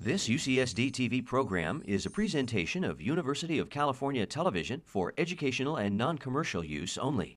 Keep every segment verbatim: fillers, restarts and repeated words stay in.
This U C S D T V program is a presentation of University of California Television for educational and non-commercial use only.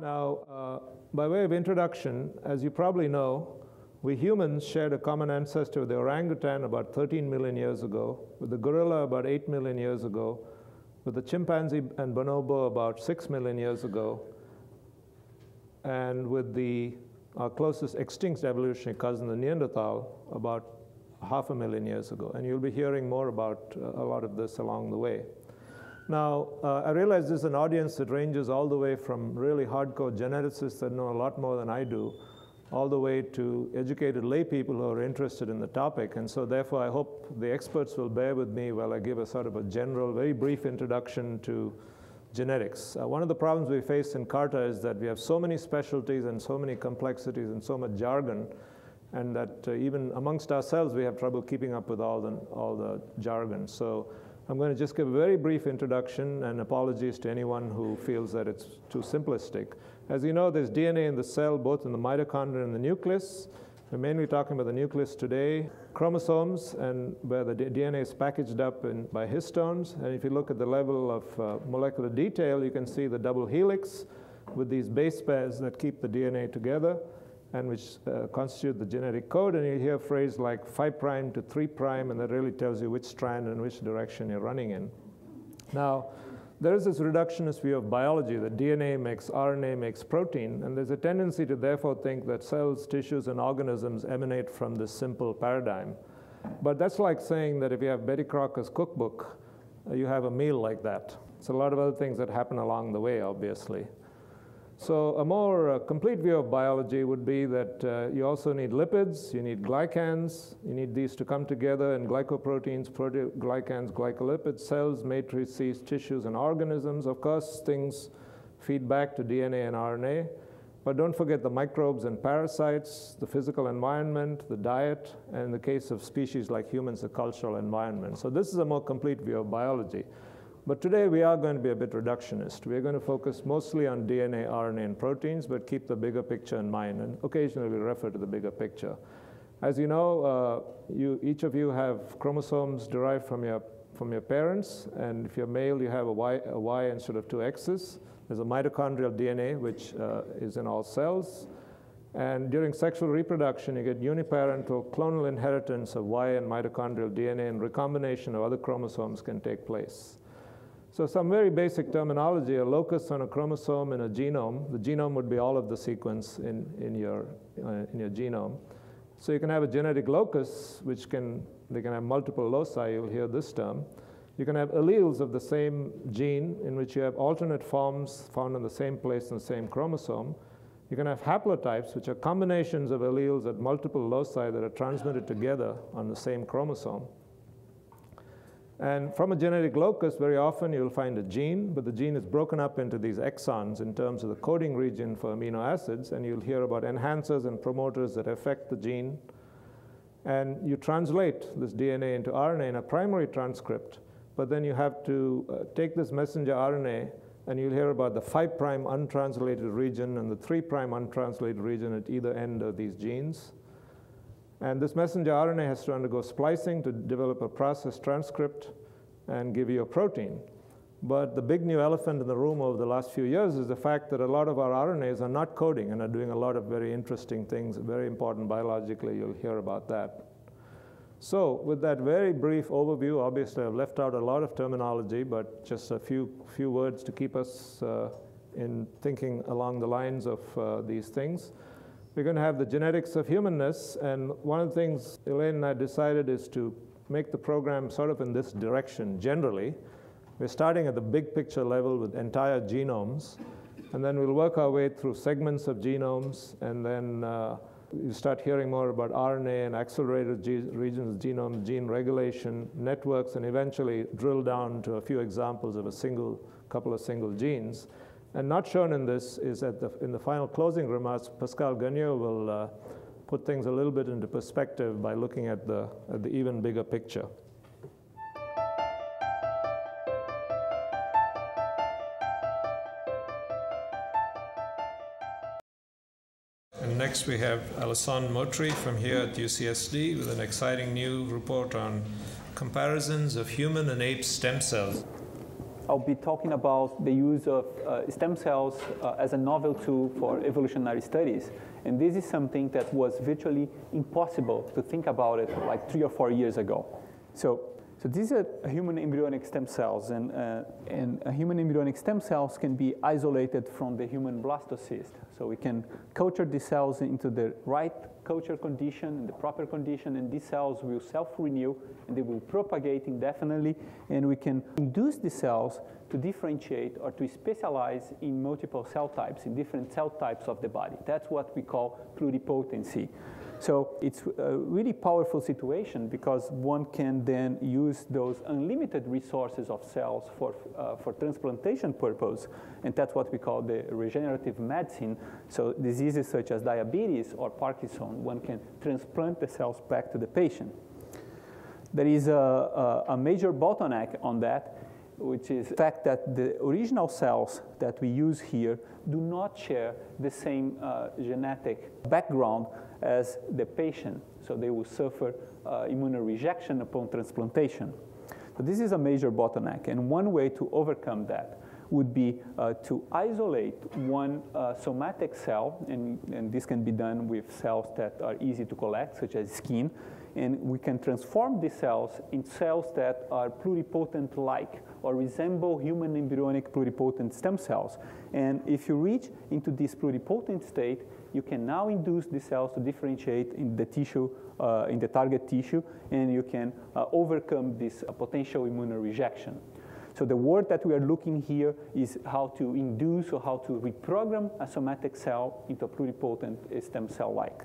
Now, uh, by way of introduction, as you probably know, we humans shared a common ancestor with the orangutan about thirteen million years ago, with the gorilla about eight million years ago, with the chimpanzee and bonobo about six million years ago, and with the, our closest extinct evolutionary cousin, the Neanderthal, about half a million years ago. And you'll be hearing more about uh, a lot of this along the way. Now, uh, I realize there's an audience that ranges all the way from really hardcore geneticists that know a lot more than I do, all the way to educated lay people who are interested in the topic. And so therefore, I hope the experts will bear with me while I give a sort of a general, very brief introduction to genetics. Uh, one of the problems we face in CARTA is that we have so many specialties and so many complexities and so much jargon, and that uh, even amongst ourselves, we have trouble keeping up with all the, all the jargon. So I'm going to just give a very brief introduction, and apologies to anyone who feels that it's too simplistic. As you know, there's D N A in the cell, both in the mitochondria and the nucleus. We're mainly talking about the nucleus today. Chromosomes, and where the D N A is packaged up in, by histones. And if you look at the level of uh, molecular detail, you can see the double helix with these base pairs that keep the D N A together, and which uh, constitute the genetic code. And you hear a phrase like five prime to three prime, and that really tells you which strand and which direction you're running in. Now, there is this reductionist view of biology that D N A makes R N A makes protein, and there's a tendency to therefore think that cells, tissues, and organisms emanate from this simple paradigm. But that's like saying that if you have Betty Crocker's cookbook, uh, you have a meal like that. It's a lot of other things that happen along the way, obviously. So a more uh, complete view of biology would be that uh, you also need lipids, you need glycans, you need these to come together in glycoproteins, proteoglycans, glycolipids, cells, matrices, tissues, and organisms. Of course, things feed back to D N A and R N A. But don't forget the microbes and parasites, the physical environment, the diet, and in the case of species like humans, the cultural environment. So this is a more complete view of biology. But today, we are going to be a bit reductionist. We are going to focus mostly on D N A, R N A, and proteins, but keep the bigger picture in mind, and occasionally we refer to the bigger picture. As you know, uh, you, each of you have chromosomes derived from your, from your parents, and if you're male, you have a Y, a Y instead of two X's. There's a mitochondrial D N A, which uh, is in all cells. And during sexual reproduction, you get uniparental clonal inheritance of Y and mitochondrial D N A, and recombination of other chromosomes can take place. So some very basic terminology, a locus on a chromosome in a genome. The genome would be all of the sequence in, in, your, uh, in your genome. So you can have a genetic locus, which can, they can have multiple loci. You'll hear this term. You can have alleles of the same gene, in which you have alternate forms found in the same place in the same chromosome. You can have haplotypes, which are combinations of alleles at multiple loci that are transmitted together on the same chromosome. And from a genetic locus, very often you'll find a gene, but the gene is broken up into these exons in terms of the coding region for amino acids, and you'll hear about enhancers and promoters that affect the gene. And you translate this D N A into R N A in a primary transcript, but then you have to uh, take this messenger R N A, and you'll hear about the five prime untranslated region and the three prime untranslated region at either end of these genes. And this messenger R N A has to undergo splicing to develop a processed transcript and give you a protein. But the big new elephant in the room over the last few years is the fact that a lot of our R N As are not coding and are doing a lot of very interesting things, very important biologically. You'll hear about that. So with that very brief overview, obviously I've left out a lot of terminology, but just a few, few words to keep us uh, in thinking along the lines of uh, these things. We're going to have the genetics of humanness, and one of the things Elaine and I decided is to make the program sort of in this direction generally. We're starting at the big picture level with entire genomes, and then we'll work our way through segments of genomes, and then uh, you start hearing more about R N A and accelerated regions of genome, gene regulation, networks, and eventually drill down to a few examples of a single, couple of single genes. And not shown in this is that the, in the final closing remarks, Pascal Gagneux will uh, put things a little bit into perspective by looking at the, at the even bigger picture. Next, we have Alysson Muotri from here at U C S D with an exciting new report on comparisons of human and ape stem cells. I'll be talking about the use of uh, stem cells uh, as a novel tool for evolutionary studies. And this is something that was virtually impossible to think about it like three or four years ago. So, so these are human embryonic stem cells, and, uh, and human embryonic stem cells can be isolated from the human blastocyst. So we can culture these cells into the right culture condition, the proper condition, and these cells will self-renew, and they will propagate indefinitely, and we can induce the cells to differentiate or to specialize in multiple cell types, in different cell types of the body. That's what we call pluripotency. So it's a really powerful situation because one can then use those unlimited resources of cells for, uh, for transplantation purpose, and that's what we call the regenerative medicine. So diseases such as diabetes or Parkinson, one can transplant the cells back to the patient. There is a, a, a major bottleneck on that, which is the fact that the original cells that we use here do not share the same uh, genetic background as the patient, so they will suffer uh, immunorejection upon transplantation. So this is a major bottleneck, and one way to overcome that would be uh, to isolate one uh, somatic cell, and, and this can be done with cells that are easy to collect, such as skin, and we can transform these cells in cells that are pluripotent-like or resemble human embryonic pluripotent stem cells. And if you reach into this pluripotent state, you can now induce the cells to differentiate in the tissue, uh, in the target tissue, and you can uh, overcome this uh, potential immunorejection. So the word that we are looking here is how to induce or how to reprogram a somatic cell into a pluripotent stem cell-like.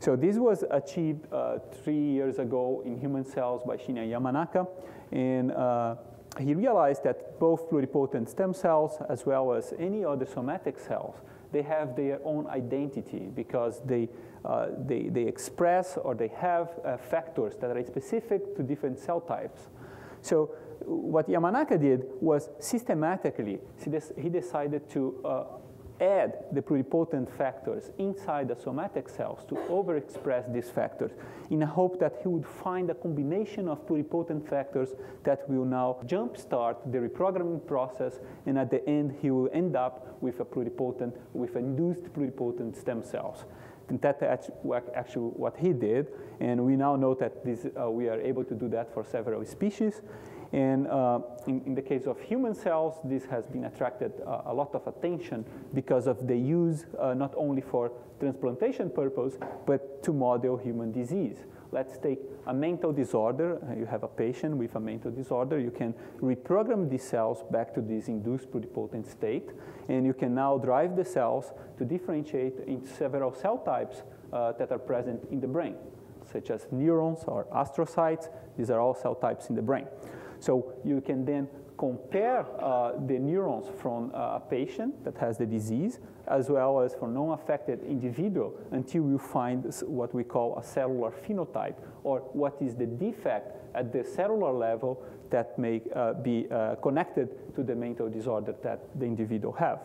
So this was achieved uh, three years ago in human cells by Shinya Yamanaka, and uh, he realized that both pluripotent stem cells as well as any other somatic cells, they have their own identity because they, uh, they, they express or they have uh, factors that are specific to different cell types. So what Yamanaka did was systematically, he decided to uh, add the pluripotent factors inside the somatic cells to overexpress these factors in the hope that he would find a combination of pluripotent factors that will now jumpstart the reprogramming process, and at the end he will end up with a pluripotent, with induced pluripotent stem cells. And that's actually what he did, and we now know that this, uh, we are able to do that for several species. And uh, in, in the case of human cells, this has been attracted uh, a lot of attention because of the use uh, not only for transplantation purpose, but to model human disease. Let's take a mental disorder. You have a patient with a mental disorder. You can reprogram these cells back to this induced pluripotent state, and you can now drive the cells to differentiate into several cell types uh, that are present in the brain, such as neurons or astrocytes. These are all cell types in the brain. So you can then compare uh, the neurons from a patient that has the disease as well as from non-affected individual until you find what we call a cellular phenotype, or what is the defect at the cellular level that may uh, be uh, connected to the mental disorder that the individual have.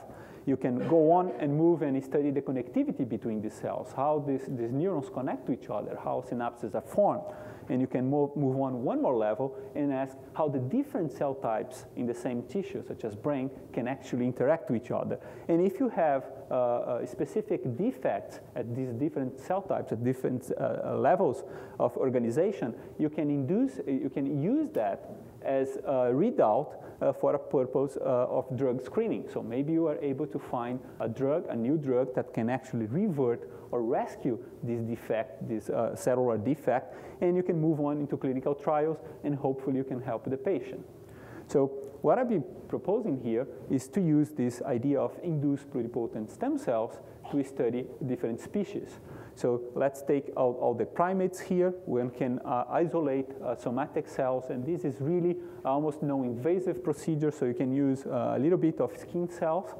You can go on and move and study the connectivity between the cells, how this, these neurons connect to each other, how synapses are formed. And you can move, move on one more level and ask how the different cell types in the same tissue, such as brain, can actually interact with each other. And if you have uh, specific defects at these different cell types, at different uh, levels of organization, you can induce, you can use that as a readout uh, for a purpose uh, of drug screening. So maybe you are able to find a drug, a new drug that can actually revert or rescue this defect, this uh, cellular defect, and you can move on into clinical trials and hopefully you can help the patient. So what I've been proposing here is to use this idea of induced pluripotent stem cells to study different species. So let's take out all the primates here. One can uh, isolate uh, somatic cells, and this is really almost no invasive procedure, so you can use uh, a little bit of skin cells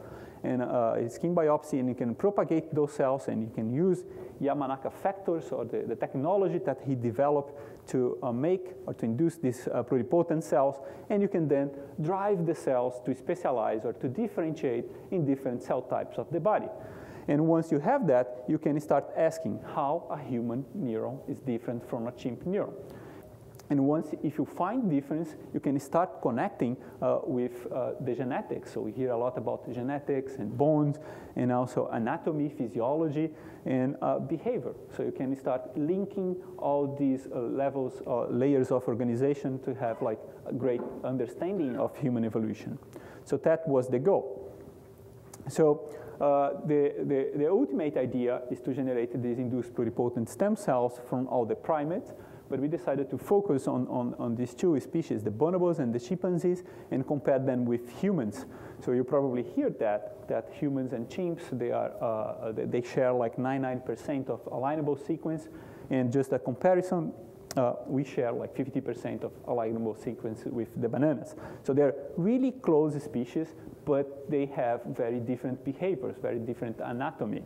and uh, a skin biopsy, and you can propagate those cells, and you can use Yamanaka factors or the, the technology that he developed to uh, make or to induce these uh, pluripotent cells, and you can then drive the cells to specialize or to differentiate in different cell types of the body. And once you have that, you can start asking how a human neuron is different from a chimp neuron. And once, if you find difference, you can start connecting uh, with uh, the genetics. So we hear a lot about genetics and bones, and also anatomy, physiology, and uh, behavior. So you can start linking all these uh, levels, uh, layers of organization to have like a great understanding of human evolution. So that was the goal. So. Uh, the, the, the ultimate idea is to generate these induced pluripotent stem cells from all the primates, but we decided to focus on, on, on these two species, the bonobos and the chimpanzees, and compare them with humans. So you probably hear that, that humans and chimps, they, are, uh, they share like ninety-nine percent of alignable sequence, and just a comparison, Uh, we share like fifty percent of alignable sequence with the bananas. So they're really close species, but they have very different behaviors, very different anatomy.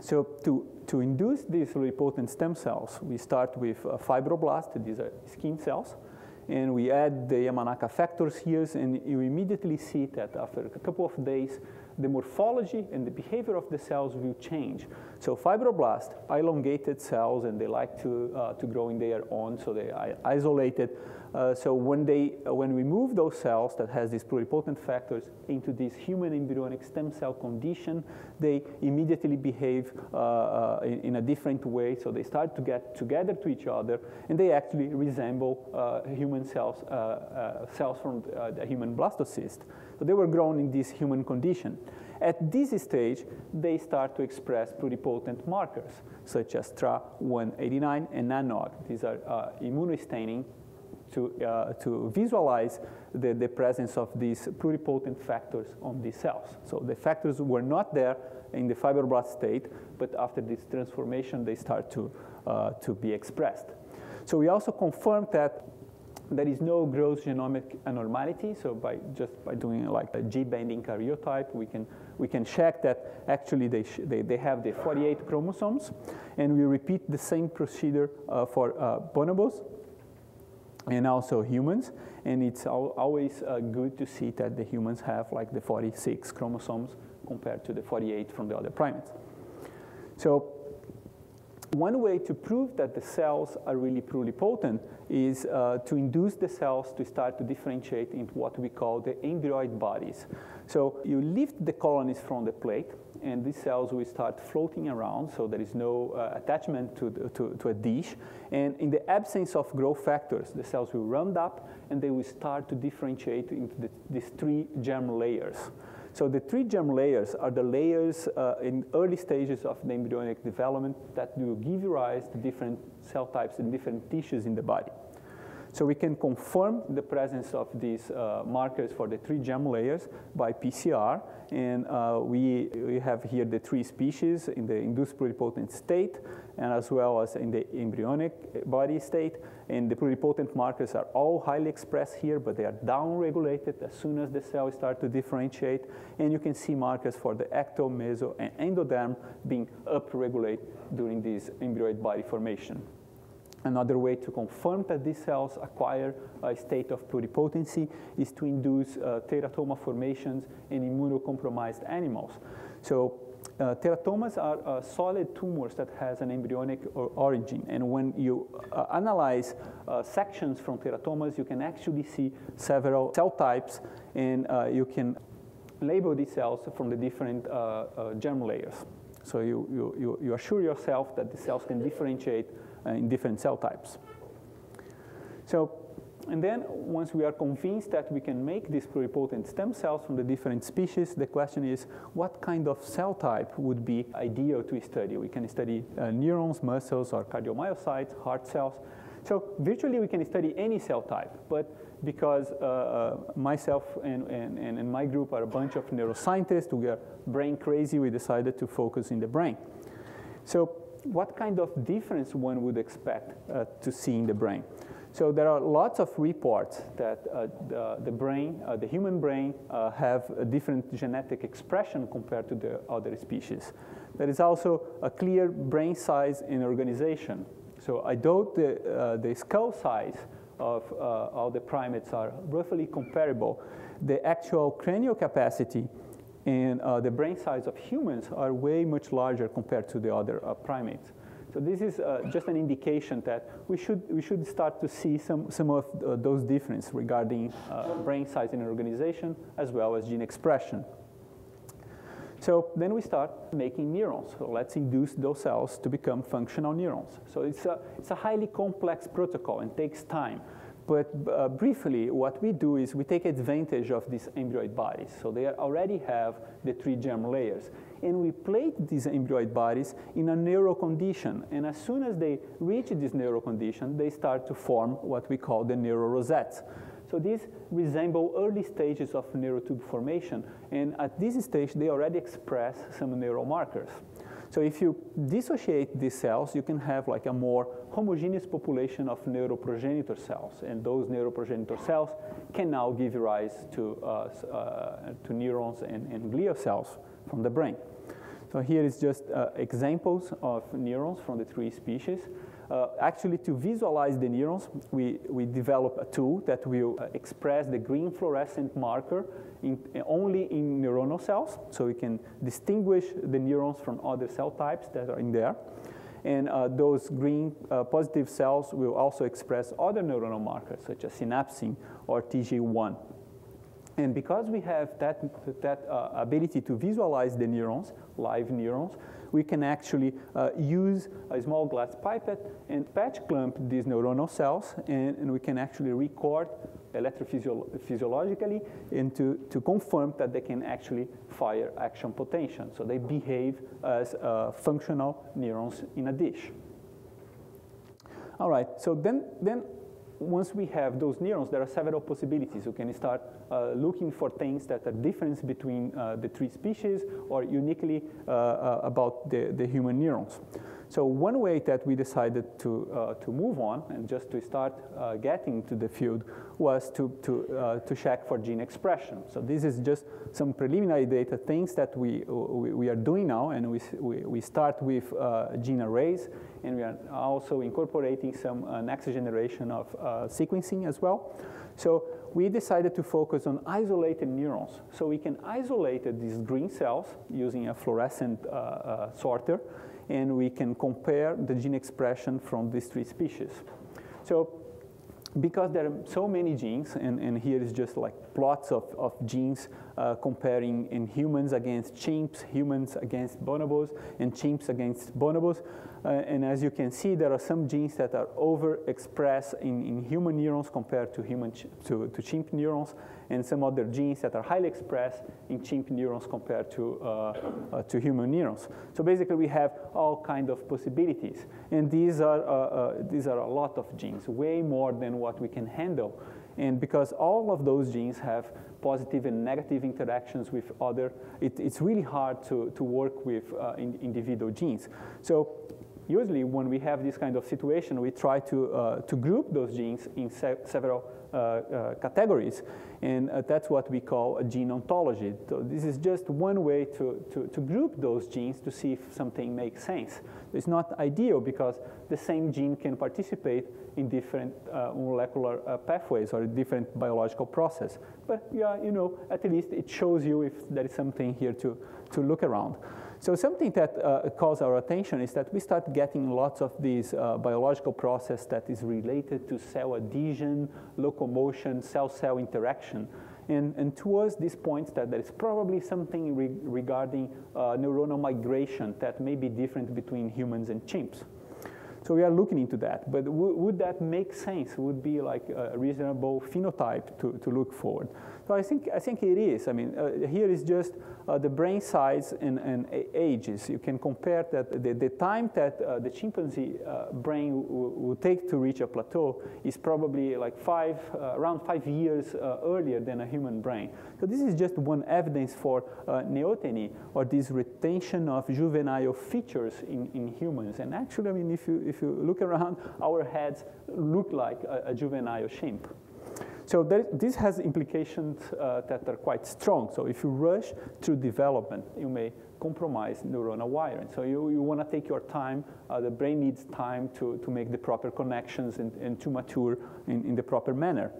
So to, to induce these pluripotent stem cells, we start with uh, fibroblasts, these are skin cells, and we add the Yamanaka factors here, and you immediately see that after a couple of days, the morphology and the behavior of the cells will change. So fibroblasts, elongated cells, and they like to, uh, to grow in their own, so they are isolated. Uh, so when, they, uh, when we move those cells that has these pluripotent factors into this human embryonic stem cell condition, they immediately behave uh, uh, in, in a different way. So they start to get together to each other, and they actually resemble uh, human cells, uh, uh, cells from uh, the human blastocyst. So they were grown in this human condition. At this stage, they start to express pluripotent markers, such as T R A one eighty-nine and NANOG. These are uh, immunostaining to, uh, to visualize the, the presence of these pluripotent factors on these cells. So the factors were not there in the fibroblast state, but after this transformation, they start to, uh, to be expressed. So we also confirmed that there is no gross genomic abnormality, so by just by doing like a G-bending karyotype, we can, we can check that actually they, sh they, they have the forty-eight chromosomes, and we repeat the same procedure uh, for uh, bonobos and also humans, and it's al always uh, good to see that the humans have like the forty-six chromosomes compared to the forty-eight from the other primates. So one way to prove that the cells are really pluripotent is uh, to induce the cells to start to differentiate in what we call the embryoid bodies. So you lift the colonies from the plate, and these cells will start floating around, so there is no uh, attachment to, the, to, to a dish. And in the absence of growth factors, the cells will round up, and they will start to differentiate into the, these three germ layers. So the three germ layers are the layers uh, in early stages of the embryonic development that will give rise to different cell types and different tissues in the body. So we can confirm the presence of these uh, markers for the three germ layers by P C R, and uh, we, we have here the three species in the induced pluripotent state, and as well as in the embryonic body state, and the pluripotent markers are all highly expressed here, but they are downregulated as soon as the cells start to differentiate, and you can see markers for the ecto, meso, and endoderm being upregulated during this embryoid body formation. Another way to confirm that these cells acquire a state of pluripotency is to induce uh, teratoma formations in immunocompromised animals. So uh, teratomas are uh, solid tumors that has an embryonic or origin. And when you uh, analyze uh, sections from teratomas, you can actually see several cell types, and uh, you can label these cells from the different uh, uh, germ layers. So you, you, you, you assure yourself that the cells can differentiate in different cell types. So And then once we are convinced that we can make these pluripotent stem cells from the different species, the question is what kind of cell type would be ideal to study? We can study uh, neurons, muscles, or cardiomyocytes, heart cells. So virtually we can study any cell type, but because uh, uh, myself and, and, and my group are a bunch of neuroscientists, we are brain crazy, we decided to focus in the brain. So what kind of difference one would expect uh, to see in the brain? So there are lots of reports that uh, the, the brain, uh, the human brain, uh, have a different genetic expression compared to the other species. There is also a clear brain size and organization. So although the, uh, the skull size of uh, all the primates are roughly comparable, the actual cranial capacity and uh, the brain size of humans are way much larger compared to the other uh, primates. So this is uh, just an indication that we should, we should start to see some, some of uh, those differences regarding uh, brain size and organization as well as gene expression. So then we start making neurons. So let's induce those cells to become functional neurons. So it's a, it's a highly complex protocol and takes time. But uh, briefly, what we do is we take advantage of these embryoid bodies. So they already have the three germ layers. And we plate these embryoid bodies in a neural condition. And as soon as they reach this neural condition, they start to form what we call the neural rosettes. So these resemble early stages of neurotube formation. And at this stage, they already express some neural markers. So if you dissociate these cells, you can have like a more homogeneous population of neuroprogenitor cells. And those neuroprogenitor cells can now give rise to, uh, uh, to neurons and, and glial cells from the brain. So here is just uh, examples of neurons from the three species. Uh, actually, to visualize the neurons, we, we develop a tool that will uh, express the green fluorescent marker in, uh, only in neuronal cells, so we can distinguish the neurons from other cell types that are in there. And uh, those green uh, positive cells will also express other neuronal markers, such as synapsin or T G one. And because we have that, that uh, ability to visualize the neurons, live neurons, we can actually uh, use a small glass pipette and patch clamp these neuronal cells, and, and we can actually record electrophysiologically and to, to confirm that they can actually fire action potential. So they behave as uh, functional neurons in a dish. All right, so then, then once we have those neurons, there are several possibilities. You can start uh, looking for things that are different between uh, the three species or uniquely uh, uh, about the, the human neurons. So one way that we decided to, uh, to move on and just to start uh, getting to the field was to, to, uh, to check for gene expression. So this is just some preliminary data, things that we, we, we are doing now, and we, we, we start with uh, gene arrays, and we are also incorporating some uh, next generation of uh, sequencing as well. So we decided to focus on isolated neurons. So we can isolate these green cells using a fluorescent uh, uh, sorter, and we can compare the gene expression from these three species. So because there are so many genes, and, and here is just like plots of, of genes uh, comparing in humans against chimps, humans against bonobos, and chimps against bonobos. Uh, and as you can see, there are some genes that are overexpressed in, in human neurons compared to, human ch to, to chimp neurons, and some other genes that are highly expressed in chimp neurons compared to, uh, uh, to human neurons. So basically, we have all kinds of possibilities. And these are, uh, uh, these are a lot of genes, way more than what we can handle. And because all of those genes have positive and negative interactions with other, it, it's really hard to, to work with uh, in, individual genes. So usually when we have this kind of situation, we try to, uh, to group those genes in se several uh, uh, categories. And uh, that's what we call a gene ontology. So this is just one way to, to, to group those genes to see if something makes sense. It's not ideal because the same gene can participate in different uh, molecular uh, pathways or different biological process. But yeah, you know, at least it shows you if there is something here to, to look around. So something that uh, calls our attention is that we start getting lots of these uh, biological process that is related to cell adhesion, locomotion, cell-cell interaction. And, and towards this point that there is probably something re regarding uh, neuronal migration that may be different between humans and chimps. So we are looking into that. But w would that make sense? Would be like a reasonable phenotype to, to look forward? So I think, I think it is. I mean, uh, here is just uh, the brain size and, and ages. You can compare that the, the time that uh, the chimpanzee uh, brain will take to reach a plateau is probably like five, uh, around five years uh, earlier than a human brain. So this is just one evidence for uh, neoteny, or this retention of juvenile features in, in humans. And actually, I mean, if you, if you look around, our heads look like a, a juvenile chimp. So there, this has implications uh, that are quite strong. So if you rush through development, you may compromise neuronal wiring. So you, you want to take your time. Uh, the brain needs time to, to make the proper connections and, and to mature in, in the proper manner.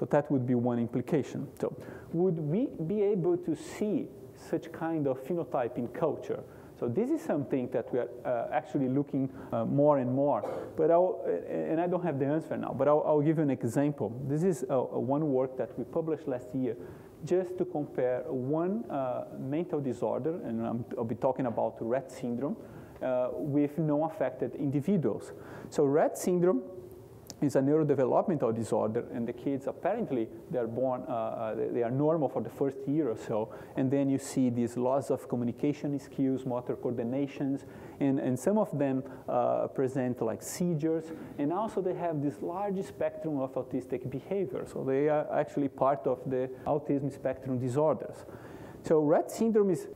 So that would be one implication. So would we be able to see such kind of phenotype in culture? So this is something that we are uh, actually looking uh, more and more. But I'll, and I don't have the answer now, but I'll, I'll give you an example. This is a, a one work that we published last year just to compare one uh, mental disorder, and I'm, I'll be talking about Rett syndrome, uh, with non-affected individuals. So Rett syndrome is a neurodevelopmental disorder, and the kids apparently they're born, uh, they are normal for the first year or so, and then you see these loss of communication skills, motor coordinations, and, and some of them uh, present like seizures, and also they have this large spectrum of autistic behavior, so they are actually part of the autism spectrum disorders. So Rett syndrome is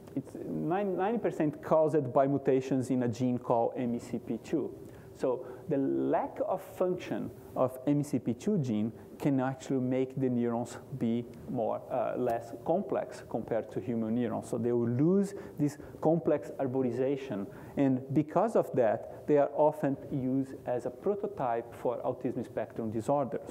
ninety percent caused by mutations in a gene called M E C P two. So the lack of function of M E C P two gene can actually make the neurons be more, uh, less complex compared to human neurons. So they will lose this complex arborization. And because of that, they are often used as a prototype for autism spectrum disorders.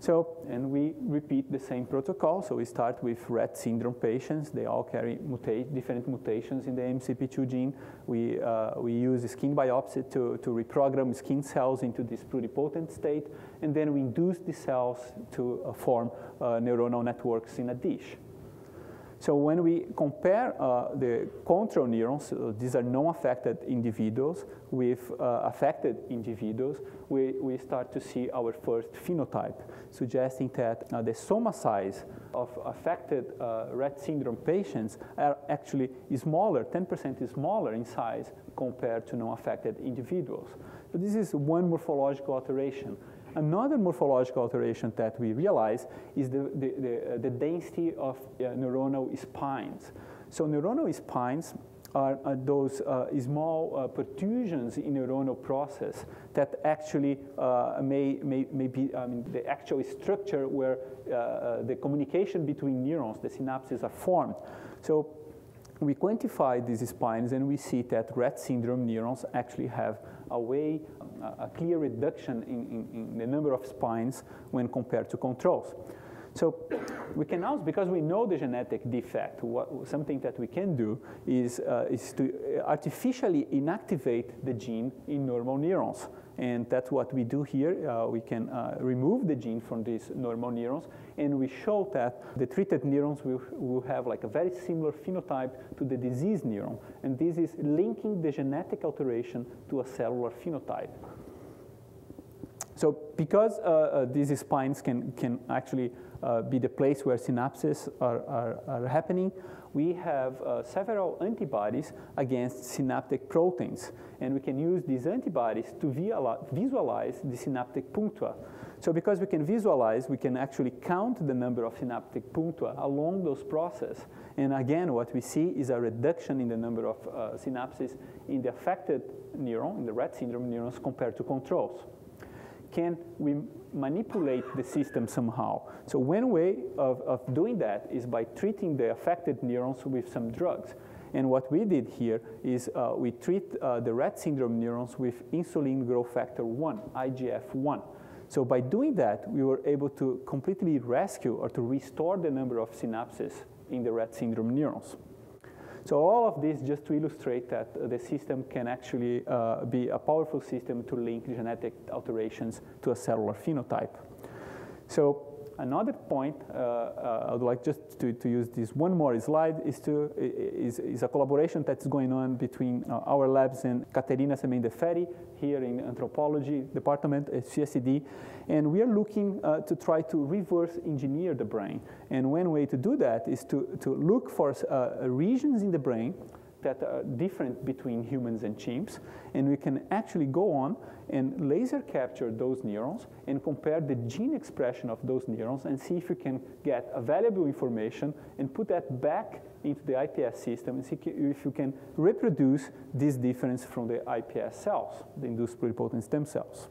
So, and we repeat the same protocol. So we start with Rett syndrome patients. They all carry muta- different mutations in the M C P two gene. We, uh, we use skin biopsy to, to reprogram skin cells into this pluripotent state. And then we induce the cells to uh, form uh, neuronal networks in a dish. So when we compare uh, the control neurons, so these are non-affected individuals with uh, affected individuals, we, we start to see our first phenotype, suggesting that uh, the soma size of affected uh, Rett syndrome patients are actually smaller, ten percent smaller in size compared to non-affected individuals. So this is one morphological alteration. Another morphological alteration that we realize is the, the, the, uh, the density of uh, neuronal spines. So neuronal spines are, are those uh, small uh, protrusions in neuronal process that actually uh, may, may, may be, I mean, the actual structure where uh, uh, the communication between neurons, the synapses are formed. So we quantify these spines and we see that Rett syndrome neurons actually have a way, a clear reduction in, in, in the number of spines when compared to controls. So we can now, because we know the genetic defect, what, something that we can do is, uh, is to artificially inactivate the gene in normal neurons. And that's what we do here. Uh, we can uh, remove the gene from these normal neurons, and we show that the treated neurons will, will have like a very similar phenotype to the diseased neuron. And this is linking the genetic alteration to a cellular phenotype. So because uh, uh, these spines can, can actually uh, be the place where synapses are, are, are happening, we have uh, several antibodies against synaptic proteins. And we can use these antibodies to visualize the synaptic puncta. So because we can visualize, we can actually count the number of synaptic puncta along those processes. And again, what we see is a reduction in the number of uh, synapses in the affected neuron, in the Rett syndrome neurons, compared to controls. Can we manipulate the system somehow? So one way of, of doing that is by treating the affected neurons with some drugs. And what we did here is uh, we treat uh, the Rett syndrome neurons with insulin growth factor one, I G F one. So by doing that, we were able to completely rescue or to restore the number of synapses in the Rett syndrome neurons. So all of this just to illustrate that the system can actually uh, be a powerful system to link genetic alterations to a cellular phenotype. So another point uh, uh, I'd like just to, to use this one more slide is to is, is a collaboration that's going on between uh, our labs and Katerina Semendeferi here in anthropology department at U C S D, and we are looking uh, to try to reverse engineer the brain. And one way to do that is to to look for uh, regions in the brain that are different between humans and chimps, and we can actually go on and laser capture those neurons and compare the gene expression of those neurons and see if we can get valuable information and put that back into the I P S system and see if you can reproduce this difference from the I P S cells, the induced pluripotent stem cells.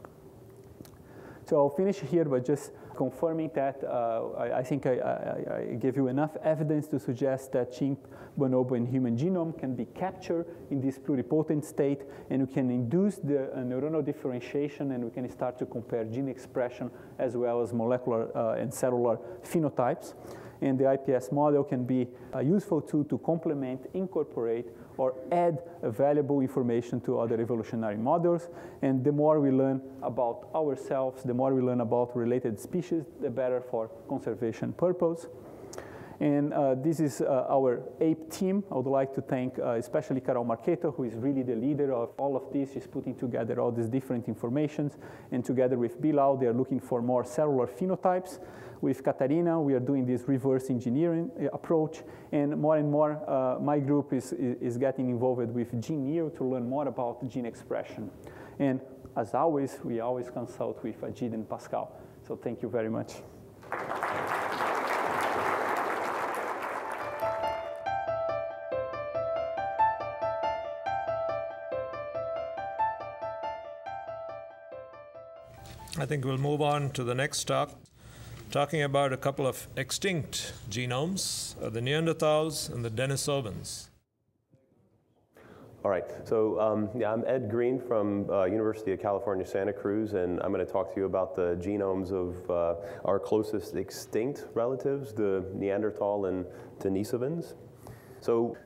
So I'll finish here by just confirming that uh, I, I think I, I, I gave you enough evidence to suggest that chimp, bonobo, and human genome can be captured in this pluripotent state, and we can induce the uh, neuronal differentiation, and we can start to compare gene expression as well as molecular uh, and cellular phenotypes. And the I P S model can be a useful tool to complement, incorporate, or add valuable information to other evolutionary models. And the more we learn about ourselves, the more we learn about related species, the better for conservation purpose. And uh, this is uh, our ape team. I would like to thank uh, especially Carol Marchetto, who is really the leader of all of this. She's putting together all these different informations. And together with Bilal, they are looking for more cellular phenotypes. With Katerina, we are doing this reverse engineering approach, and more and more uh, my group is, is getting involved with Geneo to learn more about gene expression. And as always, we always consult with Ajit and Pascal. So thank you very much. I think we'll move on to the next talk. Talking about a couple of extinct genomes, uh, the Neanderthals and the Denisovans. All right, so um, yeah, I'm Ed Green from uh, University of California, Santa Cruz, and I'm going to talk to you about the genomes of uh, our closest extinct relatives, the Neanderthal and Denisovans. So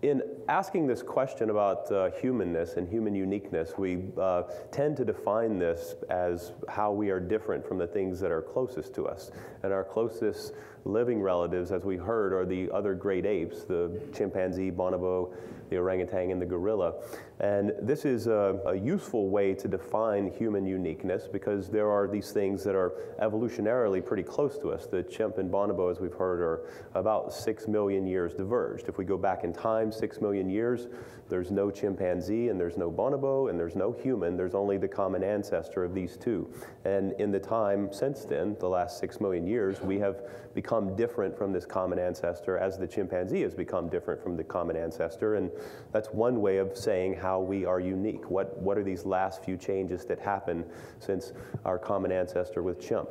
in asking this question about uh, humanness and human uniqueness, we uh, tend to define this as how we are different from the things that are closest to us. And our closest living relatives, as we heard, are the other great apes, the chimpanzee, bonobo, the orangutan, and the gorilla. And this is a, a useful way to define human uniqueness, because there are these things that are evolutionarily pretty close to us. The chimp and bonobo, as we've heard, are about six million years diverged. If we go back in time six million years, there's no chimpanzee, and there's no bonobo, and there's no human. There's only the common ancestor of these two. And in the time since then, the last six million years, we have become different from this common ancestor as the chimpanzee has become different from the common ancestor. And that's one way of saying how we are unique. What, what are these last few changes that happen since our common ancestor with chimp?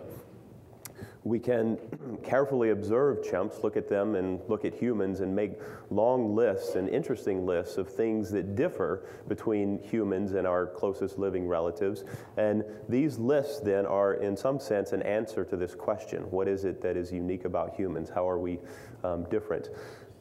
We can carefully observe chimps, look at them and look at humans, and make long lists and interesting lists of things that differ between humans and our closest living relatives. And these lists then are, in some sense, an answer to this question. What is it that is unique about humans? How are we um, different?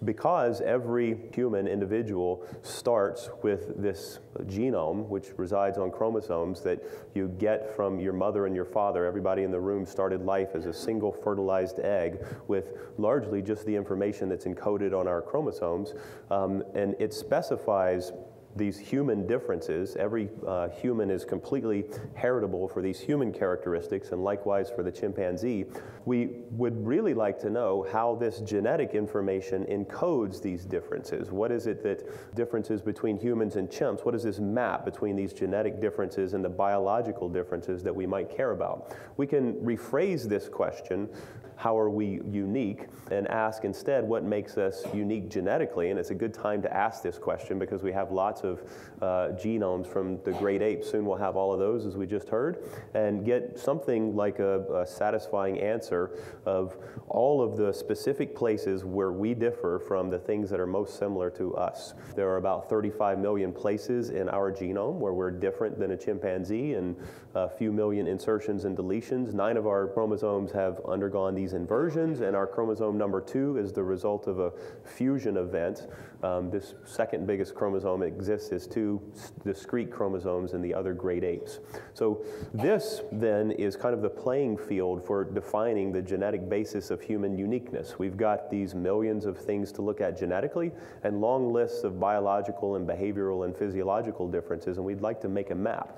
Because every human individual starts with this genome, which resides on chromosomes that you get from your mother and your father. Everybody in the room started life as a single fertilized egg with largely just the information that's encoded on our chromosomes, um, and it specifies these human differences. Every uh, human is completely heritable for these human characteristics, and likewise for the chimpanzee. We would really like to know how this genetic information encodes these differences. What is it that differences between humans and chimps, what is this map between these genetic differences and the biological differences that we might care about? We can rephrase this question, how are we unique, and ask instead what makes us unique genetically. And it's a good time to ask this question because we have lots of uh, genomes from the great apes. Soon we'll have all of those, as we just heard, and get something like a, a satisfying answer of all of the specific places where we differ from the things that are most similar to us. There are about thirty-five million places in our genome where we're different than a chimpanzee, and a few million insertions and deletions. Nine of our chromosomes have undergone these these inversions, and our chromosome number two is the result of a fusion event. Um, this second biggest chromosome exists as two discrete chromosomes in the other great apes. So this then is kind of the playing field for defining the genetic basis of human uniqueness. We've got these millions of things to look at genetically and long lists of biological and behavioral and physiological differences, and we'd like to make a map.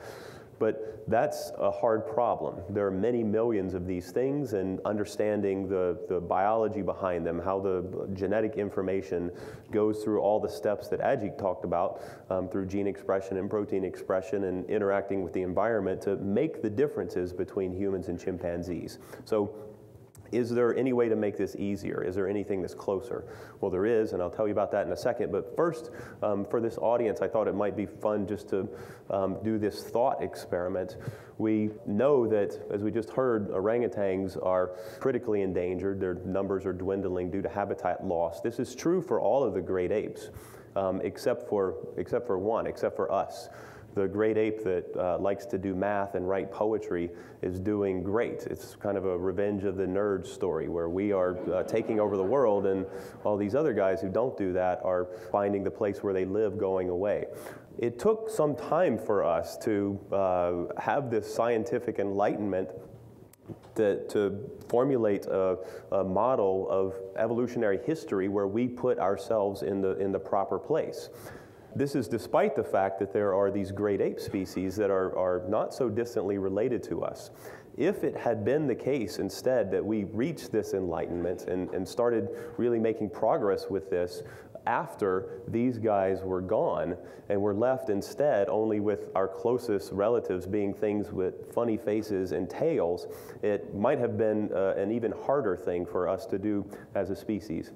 But that's a hard problem. There are many millions of these things, and understanding the, the biology behind them, how the genetic information goes through all the steps that Ajit talked about, um, through gene expression and protein expression and interacting with the environment to make the differences between humans and chimpanzees. So is there any way to make this easier? Is there anything that's closer? Well, there is, and I'll tell you about that in a second. But first, um, for this audience, I thought it might be fun just to um, do this thought experiment. We know that, as we just heard, orangutans are critically endangered. Their numbers are dwindling due to habitat loss. This is true for all of the great apes, um, except for, except for one, except for us. The great ape that uh, likes to do math and write poetry is doing great. It's kind of a Revenge of the Nerds story where we are uh, taking over the world, and all these other guys who don't do that are finding the place where they live going away. It took some time for us to uh, have this scientific enlightenment to, to formulate a, a model of evolutionary history where we put ourselves in the, in the proper place. This is despite the fact that there are these great ape species that are, are not so distantly related to us. If it had been the case instead that we reached this enlightenment and, and started really making progress with this after these guys were gone, and we're left instead only with our closest relatives being things with funny faces and tails, it might have been uh, an even harder thing for us to do as a species.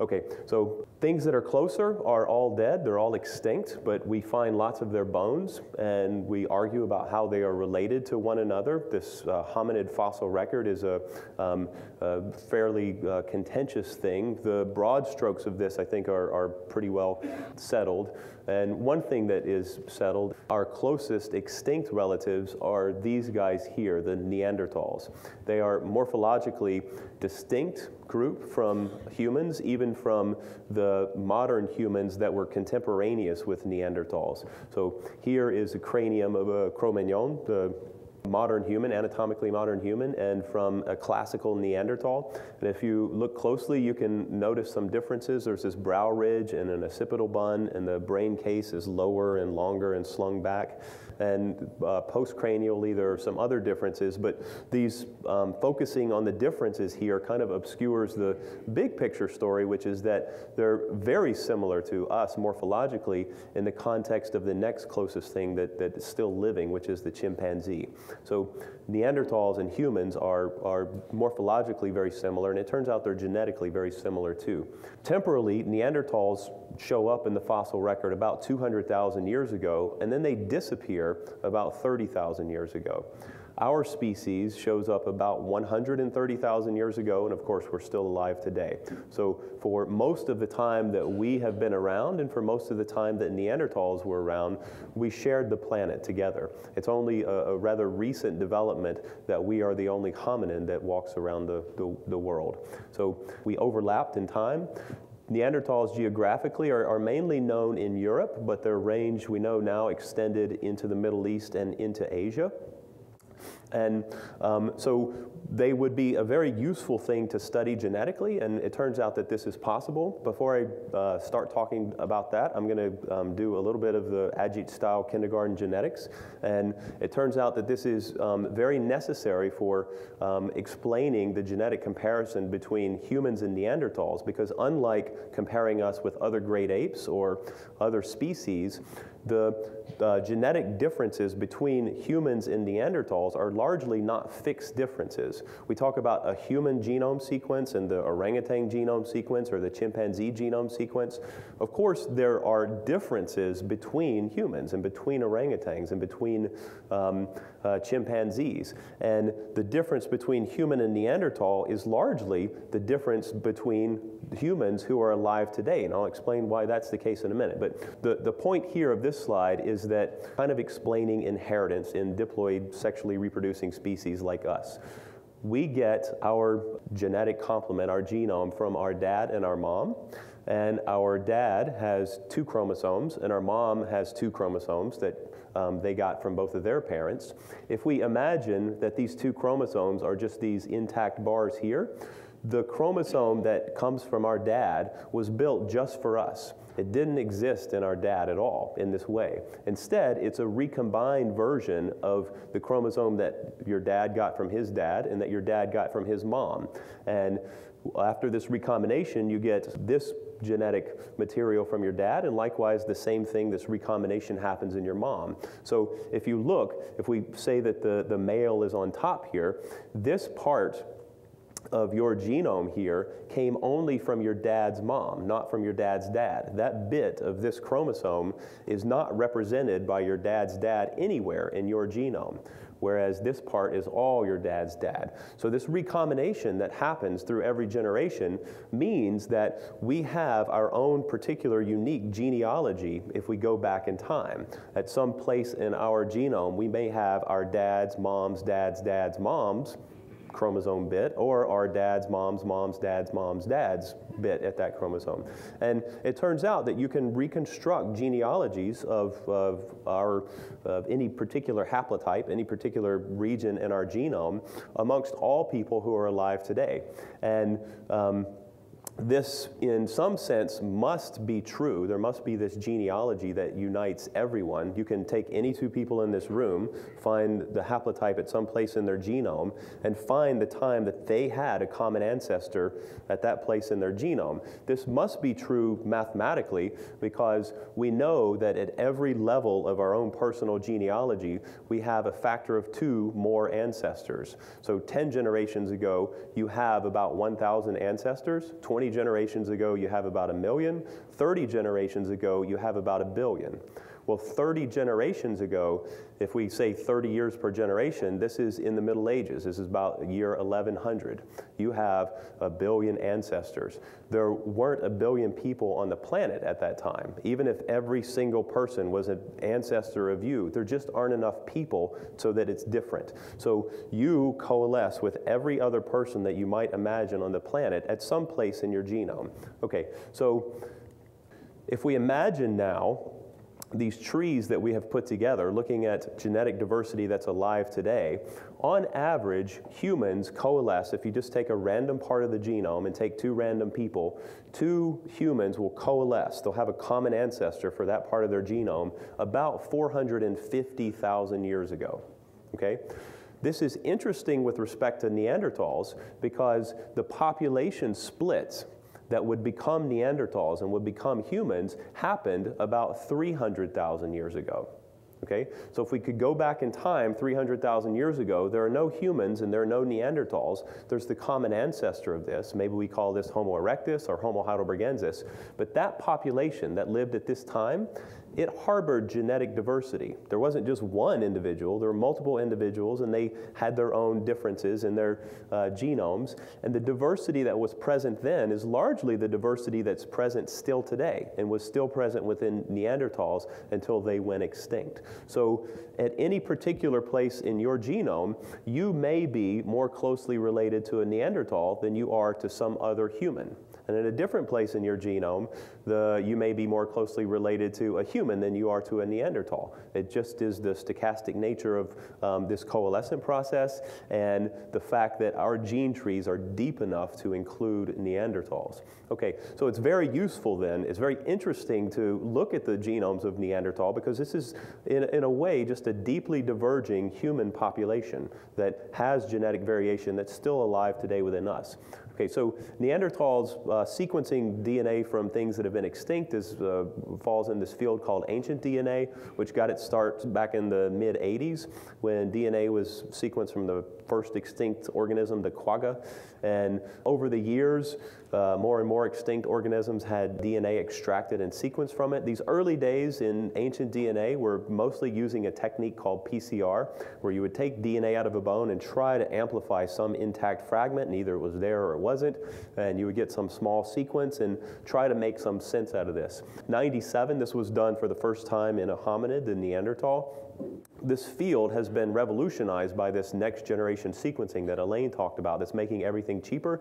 Okay, so things that are closer are all dead, they're all extinct, but we find lots of their bones, and we argue about how they are related to one another. This uh, hominid fossil record is a, um, a fairly uh, contentious thing. The broad strokes of this, I think, are, are pretty well settled. And one thing that is settled, our closest extinct relatives are these guys here, the Neanderthals. They are morphologically distinct group from humans, even from the modern humans that were contemporaneous with Neanderthals. So here is the cranium of a Cro-Magnon, the modern human, anatomically modern human, and from a classical Neanderthal. And if you look closely, you can notice some differences. There's this brow ridge and an occipital bun, and the brain case is lower and longer and slung back. And uh, postcranially, there are some other differences, but these um, focusing on the differences here kind of obscures the big picture story, which is that they're very similar to us morphologically in the context of the next closest thing that, that is still living, which is the chimpanzee. So Neanderthals and humans are, are morphologically very similar, and it turns out they're genetically very similar too. Temporally, Neanderthals show up in the fossil record about two hundred thousand years ago, and then they disappear about thirty thousand years ago. Our species shows up about one hundred thirty thousand years ago, and of course, we're still alive today. So for most of the time that we have been around, and for most of the time that Neanderthals were around, we shared the planet together. It's only a, a rather recent development that we are the only hominin that walks around the, the, the world. So we overlapped in time. Neanderthals geographically are, are mainly known in Europe, but their range we know now extended into the Middle East and into Asia. And um, so they would be a very useful thing to study genetically, and it turns out that this is possible. Before I uh, start talking about that, I'm going to um, do a little bit of the Ajit-style kindergarten genetics, and it turns out that this is um, very necessary for um, explaining the genetic comparison between humans and Neanderthals, because unlike comparing us with other great apes or other species, the uh, genetic differences between humans and Neanderthals are largely not fixed differences. We talk about a human genome sequence and the orangutan genome sequence or the chimpanzee genome sequence. Of course, there are differences between humans and between orangutans and between um, uh, chimpanzees. And the difference between human and Neanderthal is largely the difference between humans who are alive today. And I'll explain why that's the case in a minute. But the, the point here of this slide is that kind of explaining inheritance in diploid sexually reproducing species like us. we get our genetic complement, our genome, from our dad and our mom. And our dad has two chromosomes, and our mom has two chromosomes that um, they got from both of their parents. If we imagine that these two chromosomes are just these intact bars here, the chromosome that comes from our dad was built just for us. It didn't exist in our dad at all in this way. Instead, it's a recombined version of the chromosome that your dad got from his dad and that your dad got from his mom. And after this recombination, you get this genetic material from your dad, and likewise the same thing, this recombination happens in your mom. So if you look, if we say that the, the male is on top here, this part of your genome here came only from your dad's mom, not from your dad's dad. That bit of this chromosome is not represented by your dad's dad anywhere in your genome, whereas this part is all your dad's dad. So this recombination that happens through every generation means that we have our own particular unique genealogy if we go back in time. At some place in our genome, we may have our dad's, mom's, dad's, dad's, mom's chromosome bit, or our dad's, mom's, mom's, dad's, mom's, dad's bit at that chromosome. And it turns out that you can reconstruct genealogies of, of, our, of any particular haplotype, any particular region in our genome, amongst all people who are alive today. And um, this, in some sense, must be true. There must be this genealogy that unites everyone. You can take any two people in this room, find the haplotype at some place in their genome, and find the time that they had a common ancestor at that place in their genome. This must be true mathematically, because we know that at every level of our own personal genealogy, we have a factor of two more ancestors. So ten generations ago, you have about one thousand ancestors. twenty generations ago, you have about a million. thirty generations ago, you have about a billion. Well, thirty generations ago, if we say thirty years per generation, this is in the Middle Ages. This is about year eleven hundred. You have a billion ancestors. There weren't a billion people on the planet at that time. Even if every single person was an ancestor of you, there just aren't enough people so that it's different. So you coalesce with every other person that you might imagine on the planet at some place in your genome. Okay, so if we imagine now these trees that we have put together, looking at genetic diversity that's alive today, on average, humans coalesce, if you just take a random part of the genome and take two random people, two humans will coalesce, they'll have a common ancestor for that part of their genome, about four hundred fifty thousand years ago, okay? This is interesting with respect to Neanderthals, because the population splits that would become Neanderthals and would become humans happened about three hundred thousand years ago, okay? So if we could go back in time three hundred thousand years ago, there are no humans and there are no Neanderthals. There's the common ancestor of this. Maybe we call this Homo erectus or Homo heidelbergensis. But that population that lived at this time, it harbored genetic diversity. There wasn't just one individual, there were multiple individuals, and they had their own differences in their uh, genomes. And the diversity that was present then is largely the diversity that's present still today and was still present within Neanderthals until they went extinct. So at any particular place in your genome, you may be more closely related to a Neanderthal than you are to some other human. And in a different place in your genome, the, you may be more closely related to a human than you are to a Neanderthal. It just is the stochastic nature of um, this coalescent process and the fact that our gene trees are deep enough to include Neanderthals. Okay, so it's very useful then, it's very interesting to look at the genomes of Neanderthal, because this is, in, in a way, just a deeply diverging human population that has genetic variation that's still alive today within us. Okay, so Neanderthals uh, sequencing D N A from things that have been extinct is, uh, falls in this field called ancient D N A, which got its start back in the mid eighties when D N A was sequenced from the first extinct organism, the quagga. And over the years, uh, more and more extinct organisms had D N A extracted and sequenced from it. These early days in ancient D N A were mostly using a technique called P C R, where you would take D N A out of a bone and try to amplify some intact fragment, and either it was there or it wasn't. wasn't, and you would get some small sequence and try to make some sense out of this. ninety-seven, this was done for the first time in a hominid, the Neanderthal. This field has been revolutionized by this next generation sequencing that Elaine talked about that's making everything cheaper.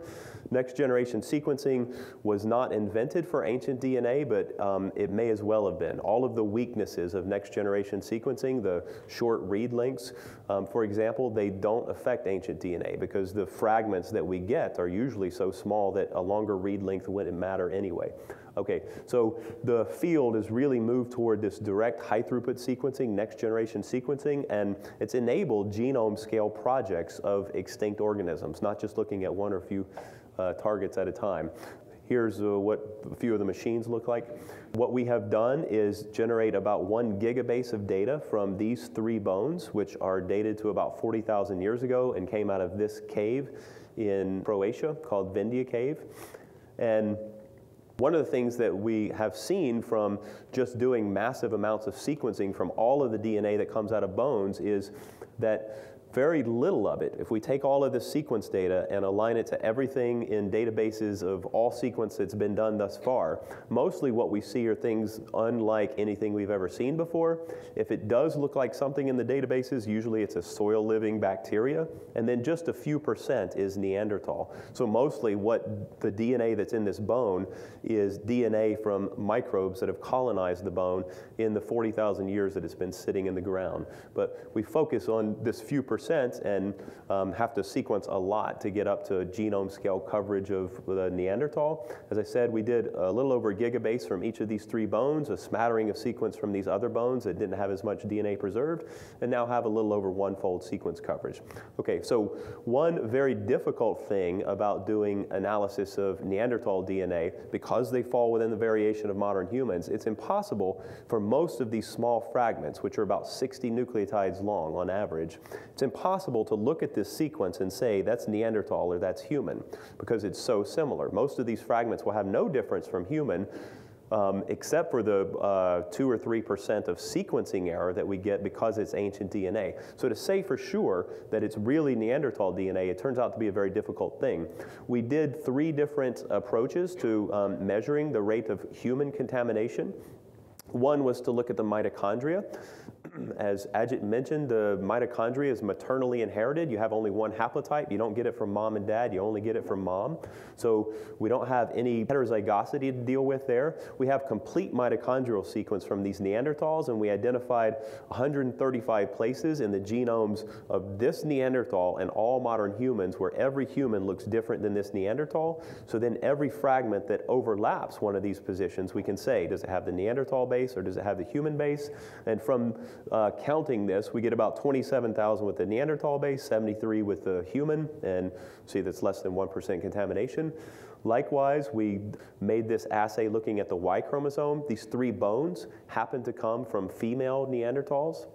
Next generation sequencing was not invented for ancient D N A, but um, it may as well have been. All of the weaknesses of next generation sequencing, the short read lengths, um, for example, they don't affect ancient D N A because the fragments that we get are usually so small that a longer read length wouldn't matter anyway. Okay, so the field has really moved toward this direct high-throughput sequencing, next-generation sequencing, and it's enabled genome-scale projects of extinct organisms, not just looking at one or a few uh, targets at a time. Here's uh, what a few of the machines look like. What we have done is generate about one gigabase of data from these three bones, which are dated to about forty thousand years ago and came out of this cave in Croatia called Vindija Cave. And one of the things that we have seen from just doing massive amounts of sequencing from all of the D N A that comes out of bones is that very little of it, if we take all of the sequence data and align it to everything in databases of all sequence that's been done thus far, mostly what we see are things unlike anything we've ever seen before. If it does look like something in the databases, usually it's a soil-living bacteria, and then just a few percent is Neanderthal. So mostly what the D N A that's in this bone is D N A from microbes that have colonized the bone in the forty thousand years that it's been sitting in the ground. But we focus on this few percent and um, have to sequence a lot to get up to genome scale coverage of the Neanderthal. As I said, we did a little over a gigabase from each of these three bones, a smattering of sequence from these other bones that didn't have as much D N A preserved, and now have a little over one-fold sequence coverage. Okay, so one very difficult thing about doing analysis of Neanderthal D N A, because they fall within the variation of modern humans, it's impossible for most of these small fragments, which are about sixty nucleotides long on average, it's impossible to look at this sequence and say that's Neanderthal or that's human because it's so similar. Most of these fragments will have no difference from human um, except for the uh, two or three percent of sequencing error that we get because it's ancient D N A. So to say for sure that it's really Neanderthal D N A, it turns out to be a very difficult thing. We did three different approaches to um, measuring the rate of human contamination. One was to look at the mitochondria. As Ajit mentioned, the mitochondria is maternally inherited. You have only one haplotype. You don't get it from mom and dad. You only get it from mom. So we don't have any heterozygosity to deal with there. We have complete mitochondrial sequence from these Neanderthals, and we identified one hundred thirty-five places in the genomes of this Neanderthal and all modern humans where every human looks different than this Neanderthal. So then every fragment that overlaps one of these positions, we can say, does it have the Neanderthal base or does it have the human base? And from Uh, counting this, we get about twenty-seven thousand with the Neanderthal base, seventy-three with the human, and see that's less than one percent contamination. Likewise, we made this assay looking at the Y chromosome. These three bones happen to come from female Neanderthals.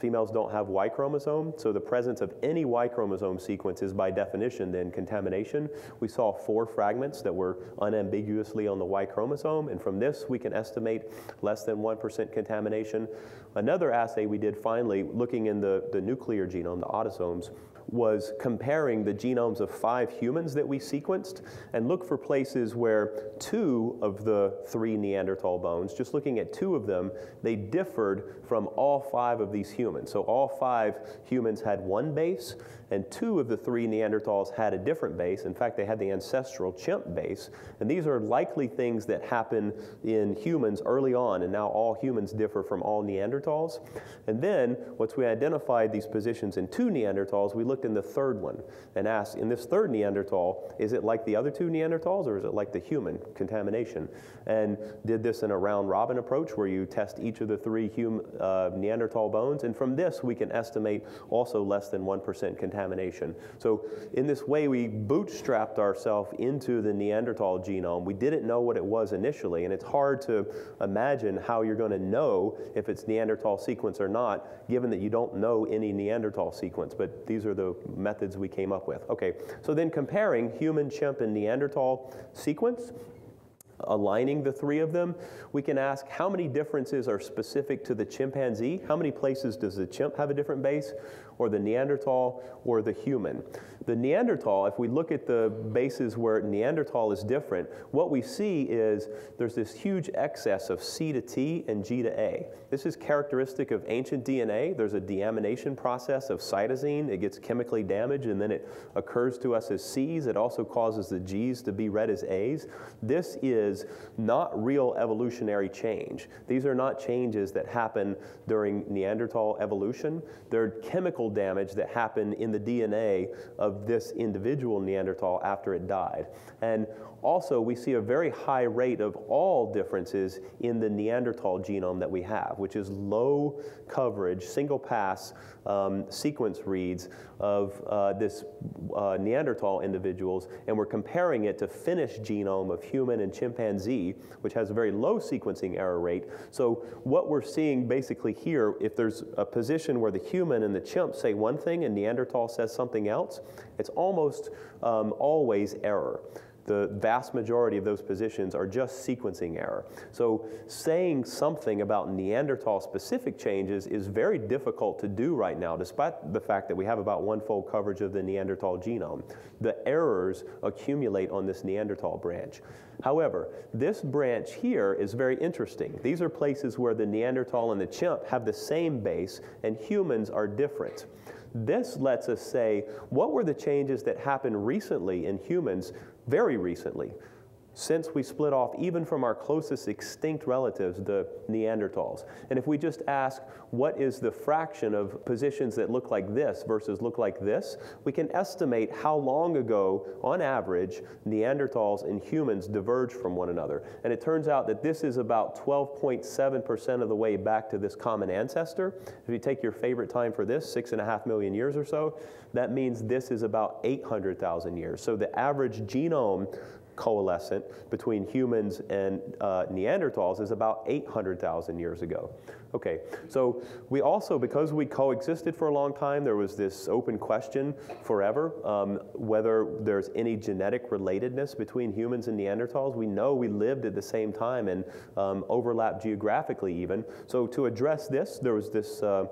Females don't have Y chromosome, so the presence of any Y chromosome sequence is by definition then contamination. We saw four fragments that were unambiguously on the Y chromosome, and from this we can estimate less than one percent contamination. Another assay we did finally, looking in the, the nuclear genome, the autosomes, was comparing the genomes of five humans that we sequenced and look for places where two of the three Neanderthal bones, just looking at two of them, they differed from all five of these humans. So all five humans had one base, and two of the three Neanderthals had a different base. In fact, they had the ancestral chimp base, and these are likely things that happen in humans early on, and now all humans differ from all Neanderthals. And then, once we identified these positions in two Neanderthals, we looked in the third one and asked, in this third Neanderthal, is it like the other two Neanderthals or is it like the human contamination? And did this in a round robin approach where you test each of the three hum, uh, Neanderthal bones, and from this we can estimate also less than one percent contamination. So in this way we bootstrapped ourselves into the Neanderthal genome. We didn't know what it was initially, and it's hard to imagine how you're going to know if it's Neanderthal sequence or not, given that you don't know any Neanderthal sequence, but these are the methods we came up with. Okay, so then comparing human, chimp, and Neanderthal sequence, aligning the three of them, we can ask how many differences are specific to the chimpanzee, how many places does the chimp have a different base, or the Neanderthal, or the human. The Neanderthal, if we look at the bases where Neanderthal is different, what we see is there's this huge excess of C to T and G to A. This is characteristic of ancient D N A. There's a deamination process of cytosine. It gets chemically damaged, and then it occurs to us as Cs. It also causes the Gs to be read as As. This is not real evolutionary change. These are not changes that happen during Neanderthal evolution. They're chemical damage that happened in the D N A of this individual Neanderthal after it died. And also, we see a very high rate of all differences in the Neanderthal genome that we have, which is low coverage, single pass um, sequence reads of uh, this uh, Neanderthal individuals, and we're comparing it to finished genome of human and chimpanzee, which has a very low sequencing error rate. So what we're seeing basically here, if there's a position where the human and the chimp say one thing and Neanderthal says something else, it's almost um, always error. The vast majority of those positions are just sequencing error. So saying something about Neanderthal-specific changes is very difficult to do right now, despite the fact that we have about one-fold coverage of the Neanderthal genome. The errors accumulate on this Neanderthal branch. However, this branch here is very interesting. These are places where the Neanderthal and the chimp have the same base, and humans are different. This lets us say, what were the changes that happened recently in humans, very recently, since we split off even from our closest extinct relatives, the Neanderthals? And if we just ask, what is the fraction of positions that look like this versus look like this, we can estimate how long ago, on average, Neanderthals and humans diverged from one another. And it turns out that this is about twelve point seven percent of the way back to this common ancestor. If you take your favorite time for this, six and a half million years or so, that means this is about eight hundred thousand years. So the average genome coalescent between humans and uh, Neanderthals is about eight hundred thousand years ago. Okay, so we also, because we coexisted for a long time, there was this open question forever um, whether there's any genetic relatedness between humans and Neanderthals. We know we lived at the same time and um, overlapped geographically even. So to address this, there was this uh,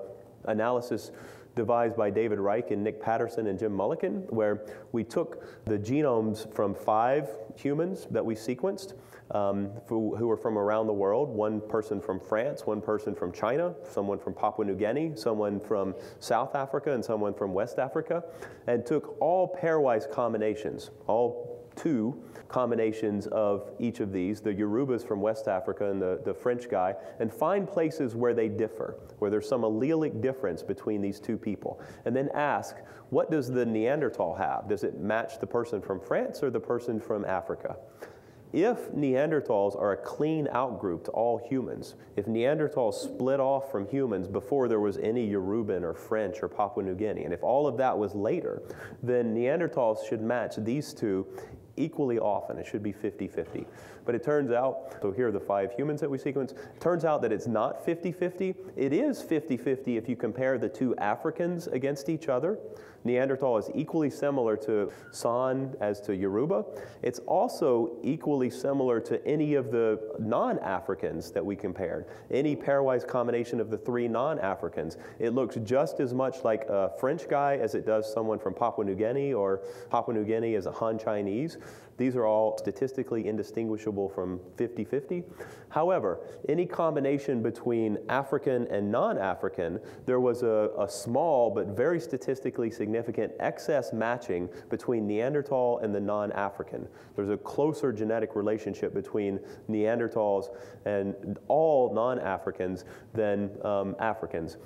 analysis devised by David Reich and Nick Patterson and Jim Mullikin, where we took the genomes from five humans that we sequenced um, who, who were from around the world, one person from France, one person from China, someone from Papua New Guinea, someone from South Africa, and someone from West Africa, and took all pairwise combinations, all two combinations of each of these, the Yorubas from West Africa and the, the French guy, and find places where they differ, where there's some allelic difference between these two people. And then ask, what does the Neanderthal have? Does it match the person from France or the person from Africa? If Neanderthals are a clean outgroup to all humans, if Neanderthals split off from humans before there was any Yoruban or French or Papua New Guinea, and if all of that was later, then Neanderthals should match these two equally often. It should be fifty fifty. But it turns out, so here are the five humans that we sequence, it turns out that it's not fifty fifty. It is fifty fifty if you compare the two Africans against each other. Neanderthal is equally similar to San as to Yoruba. It's also equally similar to any of the non-Africans that we compared, any pairwise combination of the three non-Africans. It looks just as much like a French guy as it does someone from Papua New Guinea, or Papua New Guinea as a Han Chinese. These are all statistically indistinguishable from fifty fifty. However, any combination between African and non-African, there was a, a small but very statistically significant excess matching between Neanderthal and the non-African. There's a closer genetic relationship between Neanderthals and all non-Africans than um, Africans.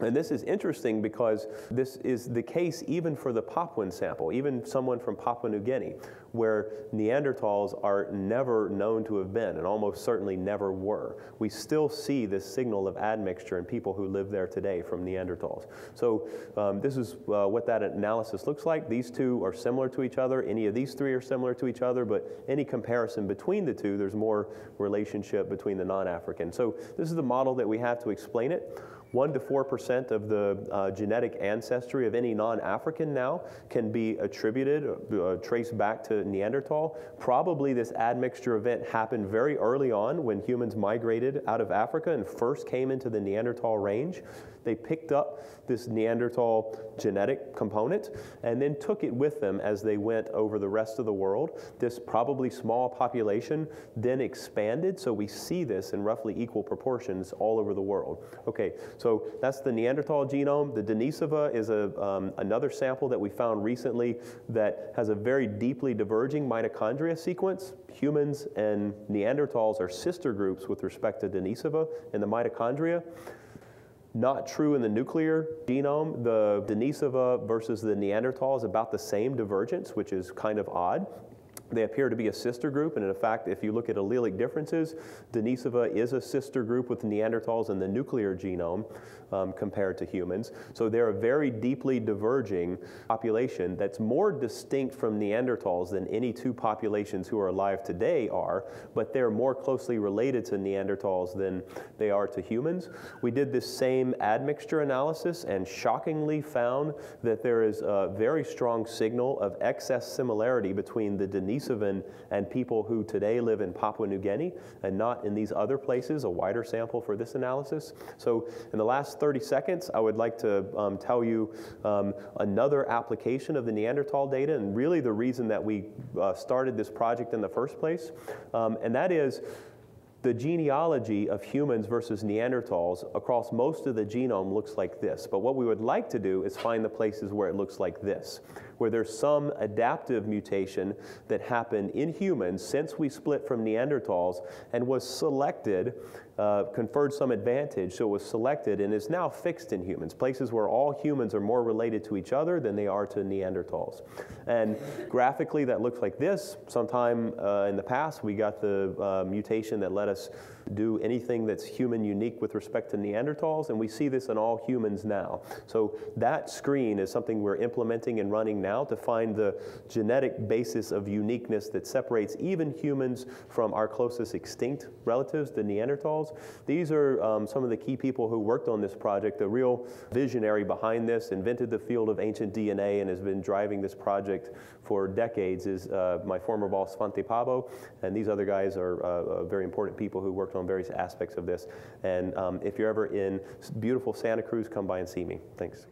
And this is interesting because this is the case even for the Papuan sample, even someone from Papua New Guinea, where Neanderthals are never known to have been and almost certainly never were. We still see this signal of admixture in people who live there today from Neanderthals. So um, this is uh, what that analysis looks like. These two are similar to each other. Any of these three are similar to each other, but any comparison between the two, there's more relationship between the non-African. So this is the model that we have to explain it. one to four percent of the uh, genetic ancestry of any non-African now can be attributed, uh, traced back to to Neanderthal, probably this admixture event happened very early on when humans migrated out of Africa and first came into the Neanderthal range. They picked up this Neanderthal genetic component and then took it with them as they went over the rest of the world. This probably small population then expanded, so we see this in roughly equal proportions all over the world. Okay, so that's the Neanderthal genome. The Denisova is a, um, another sample that we found recently that has a very deeply diverging mitochondria sequence. Humans and Neanderthals are sister groups with respect to Denisova and the mitochondria. Not true in the nuclear genome. The Denisova versus the Neanderthal is about the same divergence, which is kind of odd. They appear to be a sister group, and in fact, if you look at allelic differences, Denisova is a sister group with Neanderthals in the nuclear genome um, compared to humans. So they're a very deeply diverging population that's more distinct from Neanderthals than any two populations who are alive today are, but they're more closely related to Neanderthals than they are to humans. We did this same admixture analysis and shockingly found that there is a very strong signal of excess similarity between the Denisova and people who today live in Papua New Guinea and not in these other places, a wider sample for this analysis. So in the last thirty seconds, I would like to um, tell you um, another application of the Neanderthal data and really the reason that we uh, started this project in the first place, um, and that is the genealogy of humans versus Neanderthals across most of the genome looks like this. But what we would like to do is find the places where it looks like this, where there's some adaptive mutation that happened in humans since we split from Neanderthals and was selected, uh, conferred some advantage, so it was selected and is now fixed in humans, places where all humans are more related to each other than they are to Neanderthals. And graphically, that looks like this. Sometime uh, in the past, we got the uh, mutation that let us do anything that's human unique with respect to Neanderthals, and we see this in all humans now. So that screen is something we're implementing and running now to find the genetic basis of uniqueness that separates even humans from our closest extinct relatives, the Neanderthals. These are um, some of the key people who worked on this project, the real visionary behind this, invented the field of ancient D N A and has been driving this project for decades is uh, my former boss, Svante Pääbo, and these other guys are uh, very important people who worked on various aspects of this. And um, if you're ever in beautiful Santa Cruz, come by and see me. Thanks.